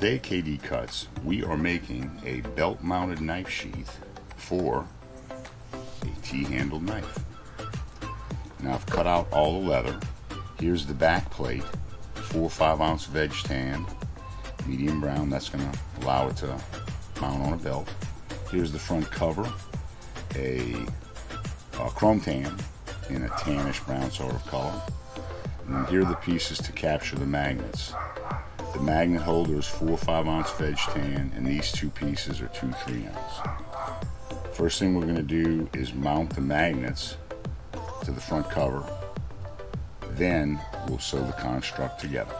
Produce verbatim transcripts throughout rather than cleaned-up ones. Today, K D Cuts, we are making a belt-mounted knife sheath for a T-handled knife. Now I've cut out all the leather. Here's the back plate, four or five ounce veg tan, medium brown. That's going to allow it to mount on a belt. Here's the front cover, a, a chrome tan in a tannish brown sort of color. And here are the pieces to capture the magnets. The magnet holder is four or five ounce veg tan, and these two pieces are two three ounce. First thing we're going to do is mount the magnets to the front cover. Then we'll sew the construct together.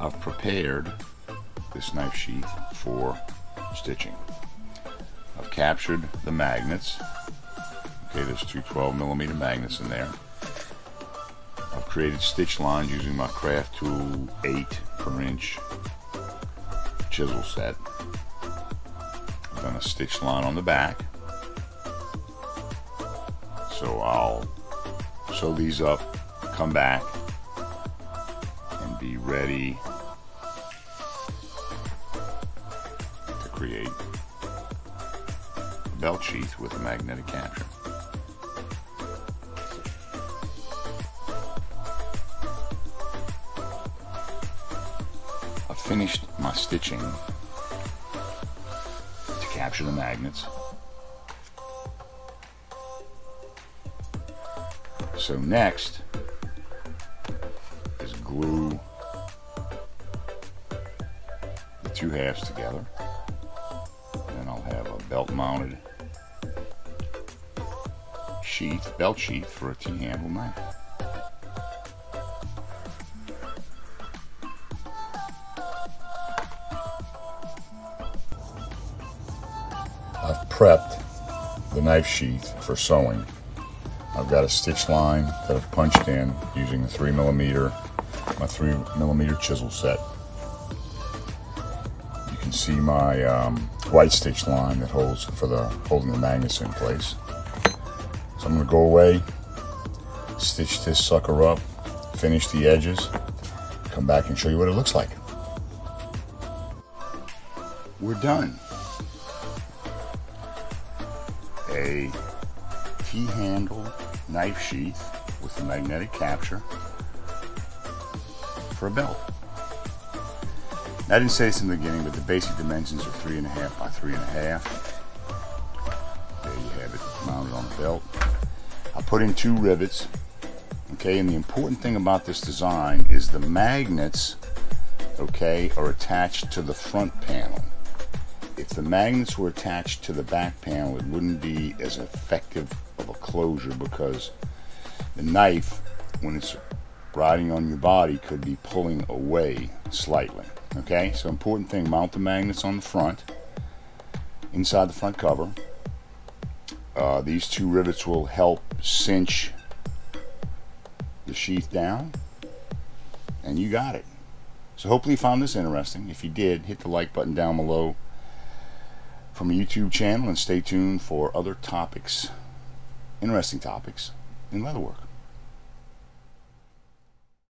I've prepared this knife sheath for stitching. I've captured the magnets. Okay, there's two twelve millimeter magnets in there. I've created stitch lines using my craft tool eight per inch chisel set. I've done a stitch line on the back. So I'll sew these up, come back, and be ready to create a belt sheath with a magnetic capture. I've finished my stitching to capture the magnets. So next is glue the two halves together, and I'll have a belt-mounted sheath, belt sheath for a T-handle knife. I've prepped the knife sheath for sewing. I've got a stitch line that I've punched in using the three millimeter, my three millimeter chisel set. You can see my um, white stitch line that holds for the holding the magnets in place. So I'm going to go away, stitch this sucker up, finish the edges, come back and show you what it looks like. We're done. A T-handle knife sheath with a magnetic capture for a belt. Now, I didn't say this in the beginning, but the basic dimensions are three and a half by three and a half. There you have it, mounted on the belt. I put in two rivets. Okay, and the important thing about this design is the magnets, okay, are attached to the front panel. If the magnets were attached to the back panel, it wouldn't be as effective of a closure, because the knife, when it's riding on your body, could be pulling away slightly. Okay, so important thing, mount the magnets on the front, inside the front cover. Uh, these two rivets will help cinch the sheath down, and you got it. So hopefully you found this interesting. If you did, hit the like button down below from a YouTube channel, and stay tuned for other topics, interesting topics in leatherwork.